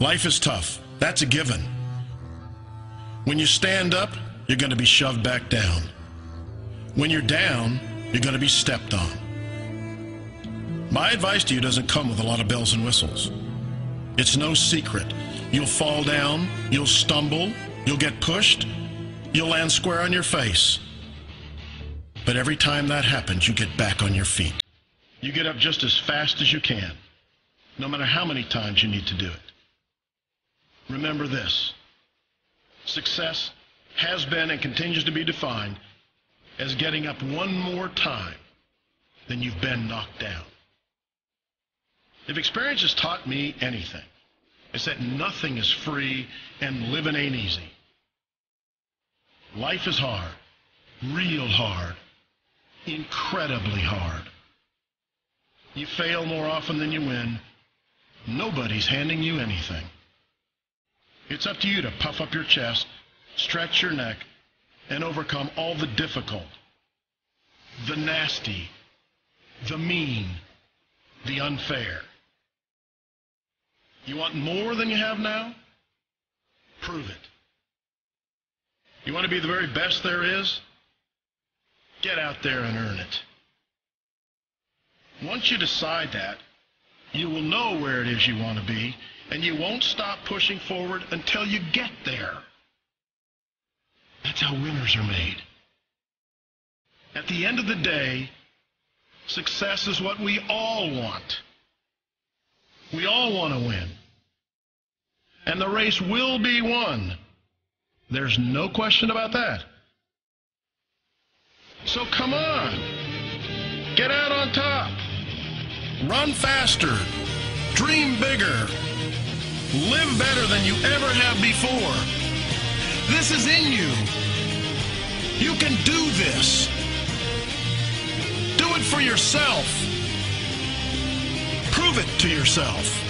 Life is tough. That's a given. When you stand up, you're going to be shoved back down. When you're down, you're going to be stepped on. My advice to you doesn't come with a lot of bells and whistles. It's no secret. You'll fall down, you'll stumble, you'll get pushed, you'll land square on your face. But every time that happens, you get back on your feet. You get up just as fast as you can, no matter how many times you need to do it. Remember this. Success has been and continues to be defined as getting up one more time than you've been knocked down. If experience has taught me anything, it's that nothing is free and living ain't easy. Life is hard, real hard, incredibly hard. You fail more often than you win. Nobody's handing you anything. It's up to you to puff up your chest, stretch your neck, and overcome all the difficult, the nasty, the mean, the unfair. You want more than you have now? Prove it. You want to be the very best there is? Get out there and earn it. Once you decide that, you will know where it is you want to be, and you won't stop pushing forward until you get there. That's how winners are made. At the end of the day, success is what we all want. We all want to win. And the race will be won. There's no question about that. So come on. Get out on top. Run faster. Dream bigger. Live better than you ever have before. This is in you. You can do this. Do it for yourself. Prove it to yourself.